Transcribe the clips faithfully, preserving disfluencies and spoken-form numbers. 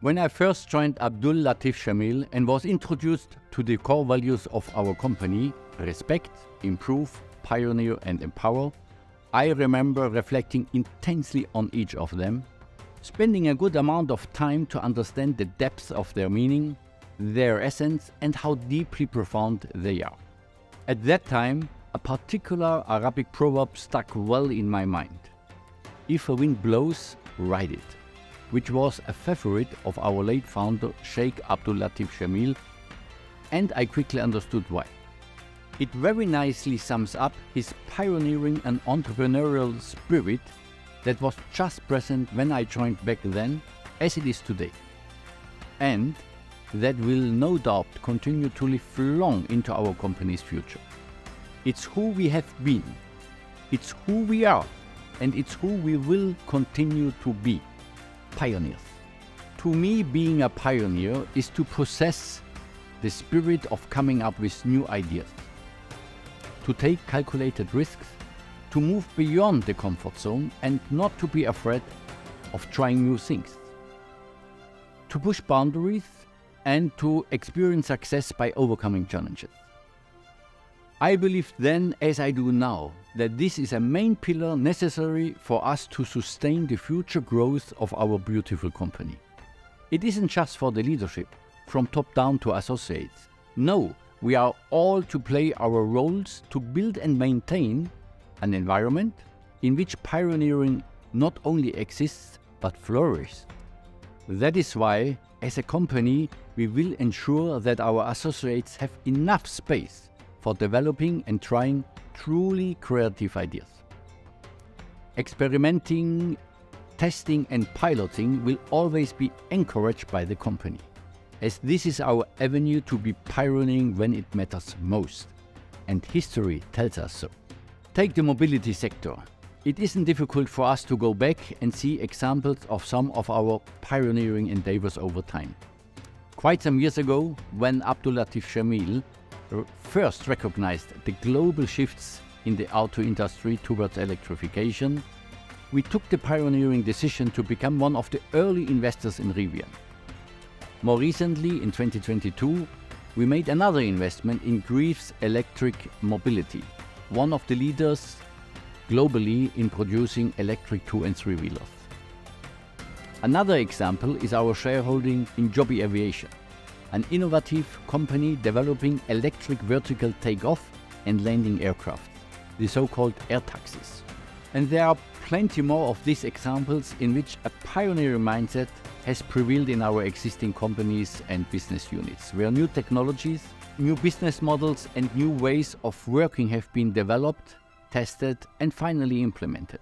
When I first joined Abdul Latif Jameel and was introduced to the core values of our company, respect, improve, pioneer and empower, I remember reflecting intensely on each of them, spending a good amount of time to understand the depth of their meaning, their essence and how deeply profound they are. At that time, a particular Arabic proverb stuck well in my mind. If a wind blows, ride it, which was a favorite of our late founder Sheikh Abdul Latif Jameel, and I quickly understood why. It very nicely sums up his pioneering and entrepreneurial spirit that was just present when I joined back then, as it is today, and that will no doubt continue to live long into our company's future. It's who we have been, it's who we are, and it's who we will continue to be. Pioneers. To me, being a pioneer is to possess the spirit of coming up with new ideas, to take calculated risks, to move beyond the comfort zone and not to be afraid of trying new things, to push boundaries and to experience success by overcoming challenges. I believed then, as I do now, that this is a main pillar necessary for us to sustain the future growth of our beautiful company. It isn't just for the leadership, from top down to associates. No, we are all to play our roles to build and maintain an environment in which pioneering not only exists, but flourishes. That is why, as a company, we will ensure that our associates have enough space for developing and trying truly creative ideas. Experimenting, testing and piloting will always be encouraged by the company, as this is our avenue to be pioneering when it matters most, and history tells us so. Take the mobility sector. It isn't difficult for us to go back and see examples of some of our pioneering endeavors over time. Quite some years ago, when Abdul Latif Jameel first recognized the global shifts in the auto industry towards electrification, we took the pioneering decision to become one of the early investors in Rivian. More recently, in twenty twenty-two, we made another investment in Greaves Electric Mobility, one of the leaders globally in producing electric two and three wheelers. Another example is our shareholding in Joby Aviation, an innovative company developing electric vertical takeoff and landing aircraft, the so-called air taxis. And there are plenty more of these examples in which a pioneering mindset has prevailed in our existing companies and business units, where new technologies, new business models and new ways of working have been developed, tested and finally implemented.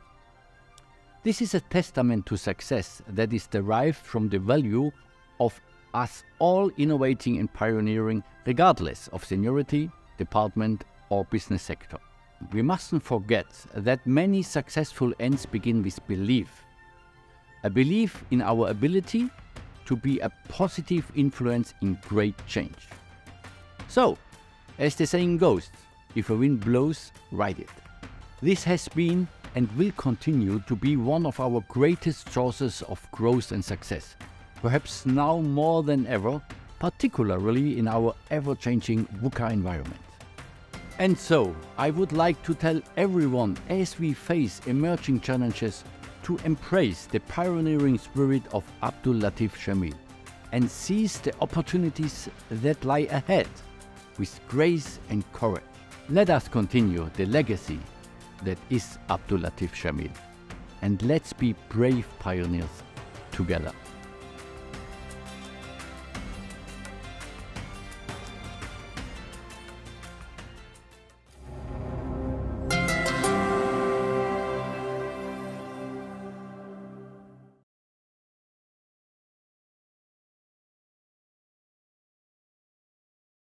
This is a testament to success that is derived from the value of us all innovating and pioneering, regardless of seniority, department or business sector. We mustn't forget that many successful ends begin with belief. A belief in our ability to be a positive influence in great change. So, as the saying goes, if a wind blows, ride it. This has been and will continue to be one of our greatest sources of growth and success. Perhaps now more than ever, particularly in our ever-changing VUCA environment. And so, I would like to tell everyone, as we face emerging challenges, to embrace the pioneering spirit of Abdul Latif Jameel and seize the opportunities that lie ahead with grace and courage. Let us continue the legacy that is Abdul Latif Jameel, and let's be brave pioneers together.